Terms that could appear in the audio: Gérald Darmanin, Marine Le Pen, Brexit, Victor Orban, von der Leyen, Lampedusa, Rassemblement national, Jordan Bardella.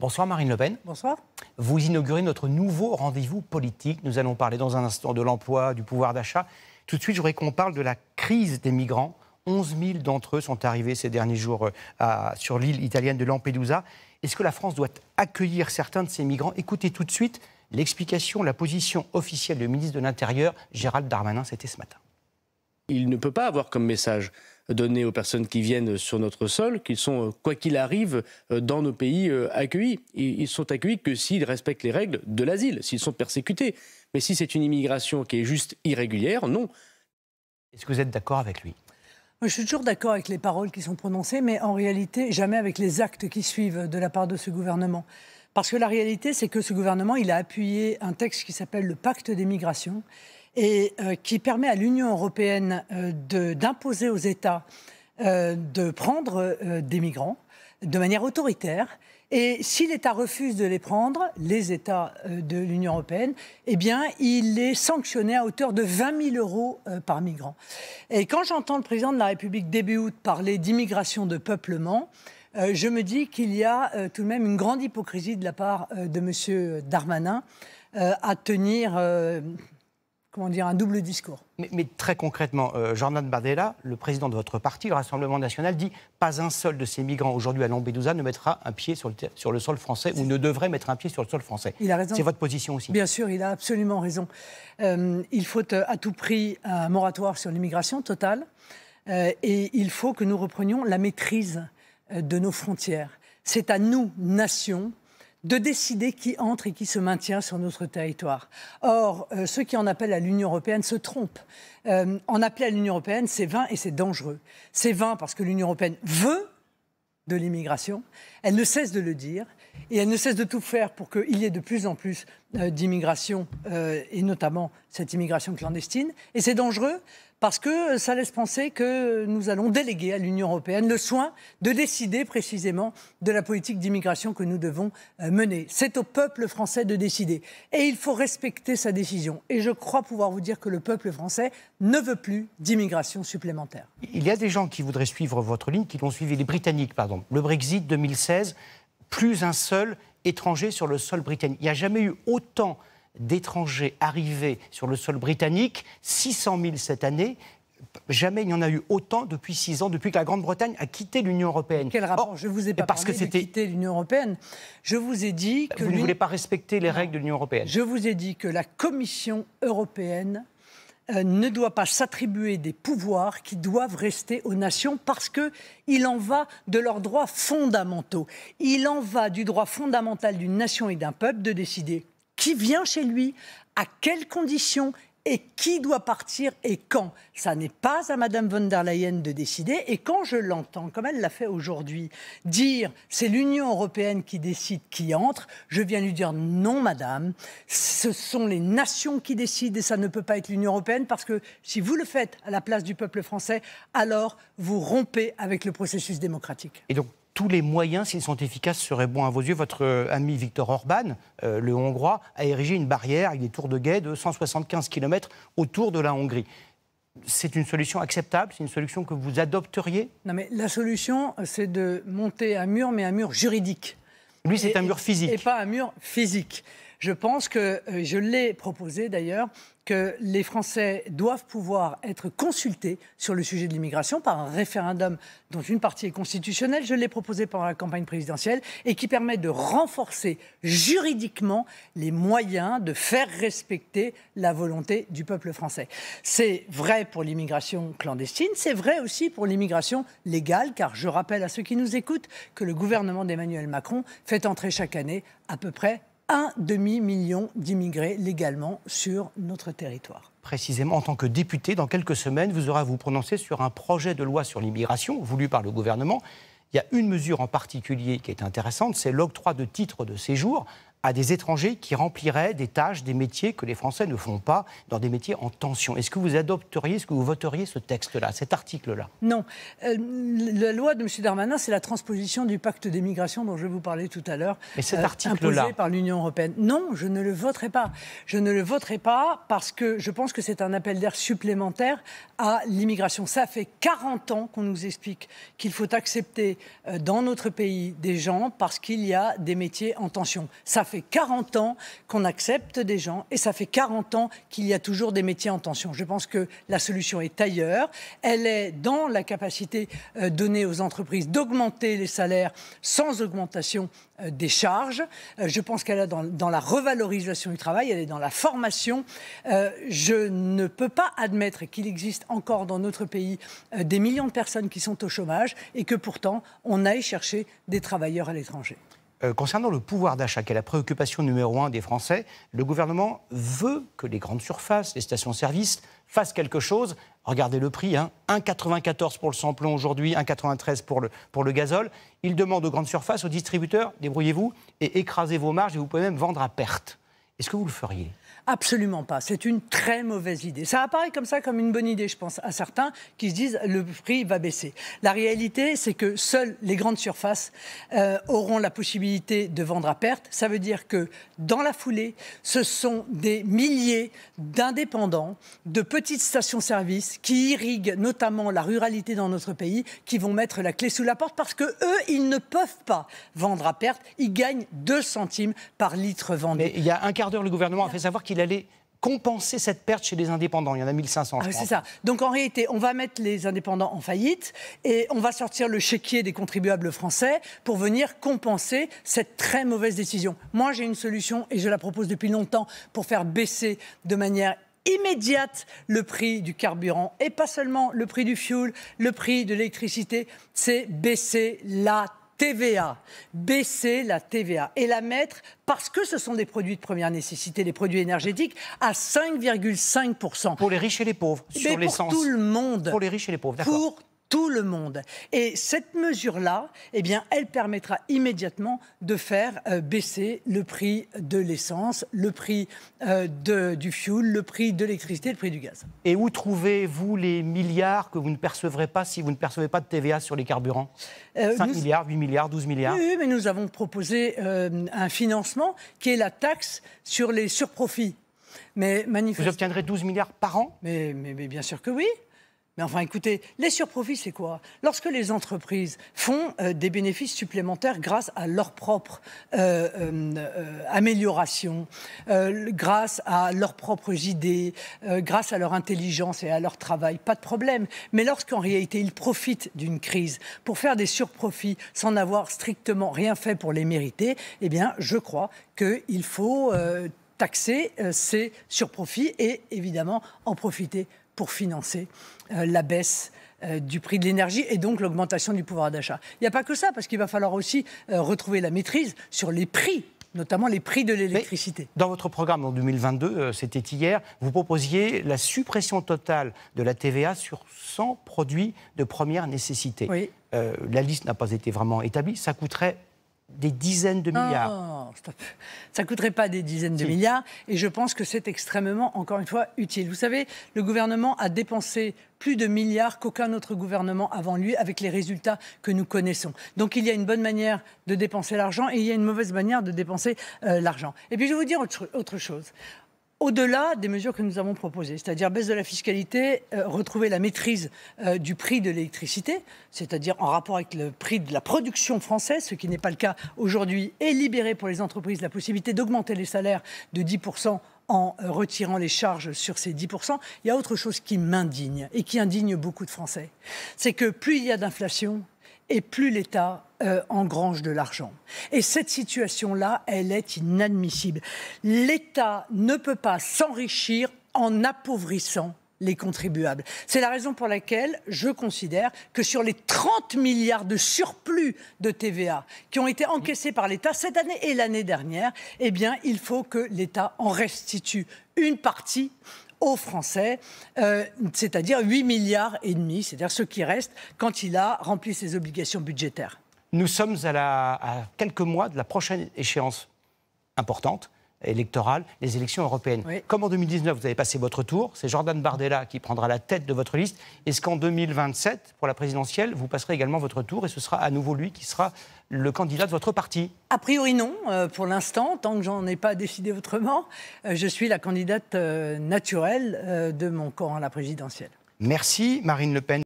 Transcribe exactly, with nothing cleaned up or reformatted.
Bonsoir Marine Le Pen. Bonsoir. Vous inaugurez notre nouveau rendez-vous politique. Nous allons parler dans un instant de l'emploi, du pouvoir d'achat. Tout de suite, je voudrais qu'on parle de la crise des migrants. onze mille d'entre eux sont arrivés ces derniers jours à, sur l'île italienne de Lampedusa. Est-ce que la France doit accueillir certains de ces migrants? Écoutez tout de suite l'explication, la position officielle du ministre de l'Intérieur, Gérald Darmanin, c'était ce matin. Il ne peut pas avoir comme message donné aux personnes qui viennent sur notre sol qu'ils sont, quoi qu'il arrive, dans nos pays accueillis. Ils sont accueillis que s'ils respectent les règles de l'asile, s'ils sont persécutés. Mais si c'est une immigration qui est juste irrégulière, non. Est-ce que vous êtes d'accord avec lui ? Je suis toujours d'accord avec les paroles qui sont prononcées, mais en réalité, jamais avec les actes qui suivent de la part de ce gouvernement. Parce que la réalité, c'est que ce gouvernement, il a appuyé un texte qui s'appelle le Pacte des migrations et euh, qui permet à l'Union européenne euh, d'imposer aux États euh, de prendre euh, des migrants de manière autoritaire. Et si l'État refuse de les prendre, les États euh, de l'Union européenne, eh bien, il est sanctionné à hauteur de vingt mille euros euh, par migrant. Et quand j'entends le président de la République début août parler d'immigration de peuplement, euh, je me dis qu'il y a euh, tout de même une grande hypocrisie de la part euh, de M. Darmanin euh, à tenir euh, comment dire, un double discours. Mais, mais très concrètement, euh, Jordan Bardella, le président de votre parti, le Rassemblement national, dit « Pas un seul de ces migrants aujourd'hui à Lampedusa ne mettra un pied sur le, sur le sol français ou ne devrait mettre un pied sur le sol français ». Il a raison. C'est votre position aussi. Bien sûr, il a absolument raison. Euh, il faut à tout prix un moratoire sur l'immigration totale euh, et il faut que nous reprenions la maîtrise de nos frontières. C'est à nous, nations, de décider qui entre et qui se maintient sur notre territoire. Or, euh, ceux qui en appellent à l'Union européenne se trompent. Euh, en appeler à l'Union européenne, c'est vain et c'est dangereux. C'est vain parce que l'Union européenne veut de l'immigration, elle ne cesse de le dire, et elle ne cesse de tout faire pour qu'il y ait de plus en plus euh, d'immigration, euh, et notamment cette immigration clandestine. Et c'est dangereux parce que ça laisse penser que nous allons déléguer à l'Union européenne le soin de décider précisément de la politique d'immigration que nous devons euh, mener. C'est au peuple français de décider. Et il faut respecter sa décision. Et je crois pouvoir vous dire que le peuple français ne veut plus d'immigration supplémentaire. Il y a des gens qui voudraient suivre votre ligne, qui l'ont suivi, les Britanniques, pardon. Le Brexit deux mille seize... Plus un seul étranger sur le sol britannique. Il n'y a jamais eu autant d'étrangers arrivés sur le sol britannique, six cent mille cette année. Jamais il n'y en a eu autant depuis six ans, depuis que la Grande-Bretagne a quitté l'Union européenne. Quel rapport? Or, je ne vous ai pas parce parlé que de quitter l'Union européenne. Je vous ai dit que... Vous ne voulez pas respecter les règles de l'Union européenne. Je vous ai dit que la Commission européenne euh, ne doit pas s'attribuer des pouvoirs qui doivent rester aux nations parce que il en va de leurs droits fondamentaux. Il en va du droit fondamental d'une nation et d'un peuple de décider qui vient chez lui, à quelles conditions et qui doit partir et quand. Ça n'est pas à Madame von der Leyen de décider. Et quand je l'entends, comme elle l'a fait aujourd'hui, dire c'est l'Union européenne qui décide qui entre, je viens lui dire non Madame, ce sont les nations qui décident et ça ne peut pas être l'Union européenne parce que si vous le faites à la place du peuple français, alors vous rompez avec le processus démocratique. Et donc tous les moyens, s'ils sont efficaces, seraient bons à vos yeux. Votre ami Victor Orban, euh, le Hongrois, a érigé une barrière avec des tours de guet de cent soixante-quinze kilomètres autour de la Hongrie. C'est une solution acceptable? C'est une solution que vous adopteriez? Non, mais la solution, c'est de monter un mur, mais un mur juridique. Lui, c'est un mur physique. Et pas un mur physique. Je pense que, euh, je l'ai proposé d'ailleurs, que les Français doivent pouvoir être consultés sur le sujet de l'immigration par un référendum dont une partie est constitutionnelle, je l'ai proposé pendant la campagne présidentielle, et qui permet de renforcer juridiquement les moyens de faire respecter la volonté du peuple français. C'est vrai pour l'immigration clandestine, c'est vrai aussi pour l'immigration légale, car je rappelle à ceux qui nous écoutent que le gouvernement d'Emmanuel Macron fait entrer chaque année à peu près un demi-million d'immigrés légalement sur notre territoire. Précisément, en tant que député, dans quelques semaines, vous aurez à vous prononcer sur un projet de loi sur l'immigration voulu par le gouvernement. Il y a une mesure en particulier qui est intéressante, c'est l'octroi de titres de séjour à des étrangers qui rempliraient des tâches, des métiers que les Français ne font pas, dans des métiers en tension. Est-ce que vous adopteriez, est-ce que vous voteriez ce texte-là, cet article-là? Non. Euh, la loi de M. Darmanin, c'est la transposition du pacte des migrations dont je vous parlais tout à l'heure, euh, imposé par l'Union européenne. Non, je ne le voterai pas. Je ne le voterai pas parce que je pense que c'est un appel d'air supplémentaire à l'immigration. Ça fait quarante ans qu'on nous explique qu'il faut accepter euh, dans notre pays des gens parce qu'il y a des métiers en tension. Ça fait quarante ans qu'on accepte des gens et ça fait quarante ans qu'il y a toujours des métiers en tension. Je pense que la solution est ailleurs. Elle est dans la capacité euh, donnée aux entreprises d'augmenter les salaires sans augmentation euh, des charges. Euh, je pense qu'elle est dans, dans la revalorisation du travail, elle est dans la formation. Euh, je ne peux pas admettre qu'il existe encore dans notre pays euh, des millions de personnes qui sont au chômage et que pourtant on aille chercher des travailleurs à l'étranger. Euh, concernant le pouvoir d'achat, qui est la préoccupation numéro un des Français, le gouvernement veut que les grandes surfaces, les stations-service, fassent quelque chose. Regardez le prix, hein, un virgule quatre-vingt-quatorze pour le samplon aujourd'hui, un virgule quatre-vingt-treize pour le, pour le gazole. Il demande aux grandes surfaces, aux distributeurs, débrouillez-vous et écrasez vos marges et vous pouvez même vendre à perte. Est-ce que vous le feriez ? Absolument pas. C'est une très mauvaise idée. Ça apparaît comme ça, comme une bonne idée, je pense, à certains qui se disent le prix va baisser. La réalité, c'est que seules les grandes surfaces euh, auront la possibilité de vendre à perte. Ça veut dire que dans la foulée, ce sont des milliers d'indépendants, de petites stations-service qui irriguent notamment la ruralité dans notre pays, qui vont mettre la clé sous la porte parce que eux, ils ne peuvent pas vendre à perte. Ils gagnent deux centimes par litre vendu. Mais il y a un quart d'heure, le gouvernement a fait savoir qu'il allait compenser cette perte chez les indépendants. Il y en a mille cinq cents, je ah, pense. C'est ça. Donc, en réalité, on va mettre les indépendants en faillite et on va sortir le chéquier des contribuables français pour venir compenser cette très mauvaise décision. Moi, j'ai une solution et je la propose depuis longtemps pour faire baisser de manière immédiate le prix du carburant et pas seulement le prix du fioul, le prix de l'électricité. C'est baisser la T V A, baisser la T V A et la mettre, parce que ce sont des produits de première nécessité, des produits énergétiques, à cinq virgule cinq pour cent. Pour les riches et les pauvres, sur l'essence. Pour tout le monde. Pour les riches et les pauvres, d'accord. Pour tout le monde. Et cette mesure-là, eh bien, elle permettra immédiatement de faire euh, baisser le prix de l'essence, le prix euh, de, du fioul, le prix de l'électricité, le prix du gaz. Et où trouvez-vous les milliards que vous ne percevrez pas si vous ne percevez pas de T V A sur les carburants ? euh, cinq nous... milliards, huit milliards, douze milliards ? Oui, oui, mais nous avons proposé euh, un financement qui est la taxe sur les surprofits. Mais manifeste... Vous obtiendrez douze milliards par an ? mais, mais, mais bien sûr que oui. Mais enfin, écoutez, les surprofits, c'est quoi? Lorsque les entreprises font euh, des bénéfices supplémentaires grâce à leur propre euh, euh, amélioration, euh, grâce à leurs propres idées, euh, grâce à leur intelligence et à leur travail, pas de problème. Mais lorsqu'en réalité, ils profitent d'une crise pour faire des surprofits sans avoir strictement rien fait pour les mériter, eh bien, je crois qu'il faut euh, taxer euh, ces surprofits et, évidemment, en profiter pour financer euh, la baisse euh, du prix de l'énergie et donc l'augmentation du pouvoir d'achat. Il n'y a pas que ça, parce qu'il va falloir aussi euh, retrouver la maîtrise sur les prix, notamment les prix de l'électricité. Dans votre programme en deux mille vingt-deux, euh, c'était hier, vous proposiez la suppression totale de la T V A sur cent produits de première nécessité. Oui. Euh, la liste n'a pas été vraiment établie, ça coûterait des dizaines de milliards. Non, non, non, stop. Ça ne coûterait pas des dizaines de si. milliards. Et je pense que c'est extrêmement, encore une fois, utile. Vous savez, le gouvernement a dépensé plus de milliards qu'aucun autre gouvernement avant lui, avec les résultats que nous connaissons. Donc il y a une bonne manière de dépenser l'argent et il y a une mauvaise manière de dépenser euh, l'argent. Et puis je vais vous dire autre, autre chose. Au-delà des mesures que nous avons proposées, c'est-à-dire baisse de la fiscalité, euh, retrouver la maîtrise euh, du prix de l'électricité, c'est-à-dire en rapport avec le prix de la production française, ce qui n'est pas le cas aujourd'hui, et libérer pour les entreprises la possibilité d'augmenter les salaires de dix pour cent en euh, retirant les charges sur ces dix pour cent, il y a autre chose qui m'indigne et qui indigne beaucoup de Français. C'est que plus il y a d'inflation et plus l'État euh, engrange de l'argent. Et cette situation-là, elle est inadmissible. L'État ne peut pas s'enrichir en appauvrissant les contribuables. C'est la raison pour laquelle je considère que sur les trente milliards de surplus de T V A qui ont été encaissés par l'État cette année et l'année dernière, eh bien, il faut que l'État en restitue une partie aux Français, euh, c'est-à-dire huit milliards et demi, c'est-à-dire ce qui reste quand il a rempli ses obligations budgétaires. Nous sommes à, la, à quelques mois de la prochaine échéance importante électorale, les élections européennes. Oui. Comme en deux mille dix-neuf, vous avez passé votre tour, c'est Jordan Bardella qui prendra la tête de votre liste. Est-ce qu'en deux mille vingt-sept, pour la présidentielle, vous passerez également votre tour et ce sera à nouveau lui qui sera le candidat de votre parti? A priori non, euh, pour l'instant, tant que j'en ai pas décidé autrement. Euh, je suis la candidate euh, naturelle euh, de mon camp à la présidentielle. Merci Marine Le Pen.